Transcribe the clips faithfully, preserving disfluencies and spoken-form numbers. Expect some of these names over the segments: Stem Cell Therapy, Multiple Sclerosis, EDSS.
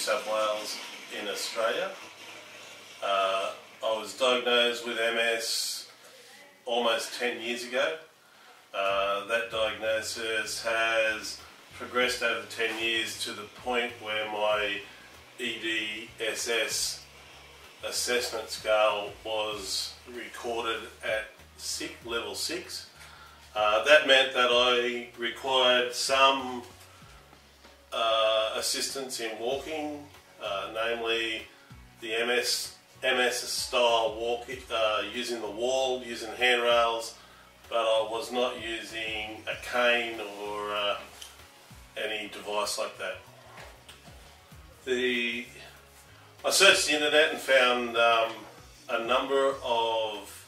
South Wales in Australia. Uh, I was diagnosed with M S almost ten years ago. Uh, that diagnosis has progressed over the ten years to the point where my E D S S assessment scale was recorded at six, level six. Uh, that meant that I required some uh, assistance in walking, uh, namely the M S M S style walk, uh, using the wall, using handrails, but I was not using a cane or uh, any device like that. The I searched the internet and found um, a number of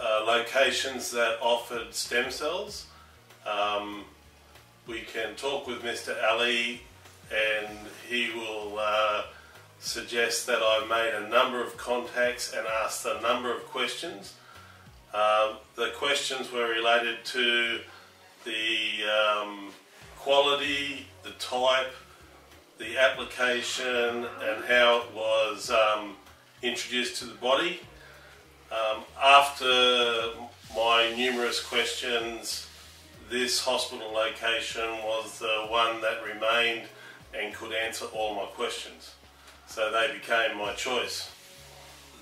uh, locations that offered stem cells. Um, we can talk with Mister Ali and he will uh, suggest that I made a number of contacts and asked a number of questions. Uh, the questions were related to the um, quality, the type, the application and how it was um, introduced to the body. Um, after my numerous questions, this hospital location was the one that remained and could answer all my questions. So they became my choice.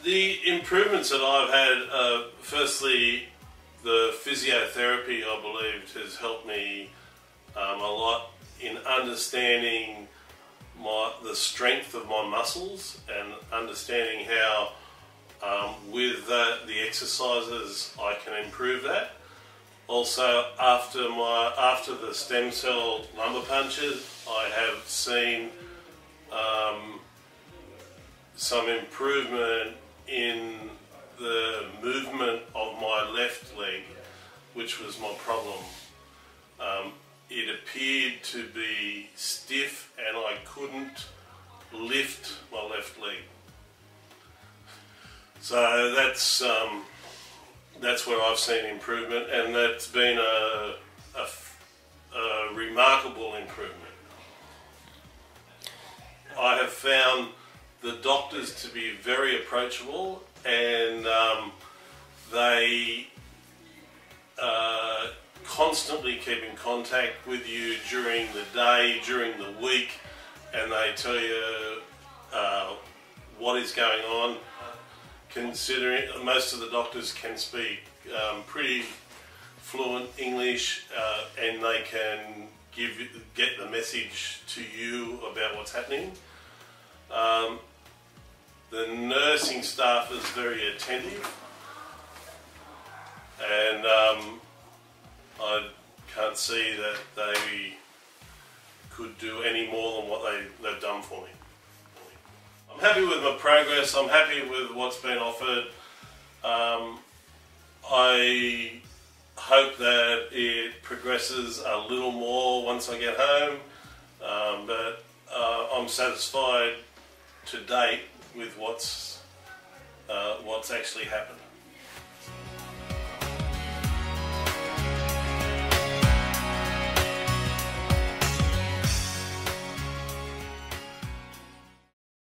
The improvements that I've had, uh, firstly, the physiotherapy I believe has helped me um, a lot in understanding My, the strength of my muscles and understanding how um, with the, the exercises I can improve that. Also after my after the stem cell lumbar punches I have seen um, some improvement in the movement of my left leg, which was my problem. Um, It appeared to be stiff and I couldn't lift my left leg. So that's um, that's where I've seen improvement, and that's been a, a, a remarkable improvement. I have found the doctors to be very approachable, and um, they uh, constantly keep in contact with you during the day, during the week, and they tell you uh, what is going on. Considering most of the doctors can speak um, pretty fluent English, uh, and they can give get the message to you about what's happening. Um, the nursing staff is very attentive, and um, I can't see that they could do any more than what they, they've done for me. I'm happy with my progress, I'm happy with what's been offered. Um, I hope that it progresses a little more once I get home, um, but uh, I'm satisfied to date with what's, uh, what's actually happened.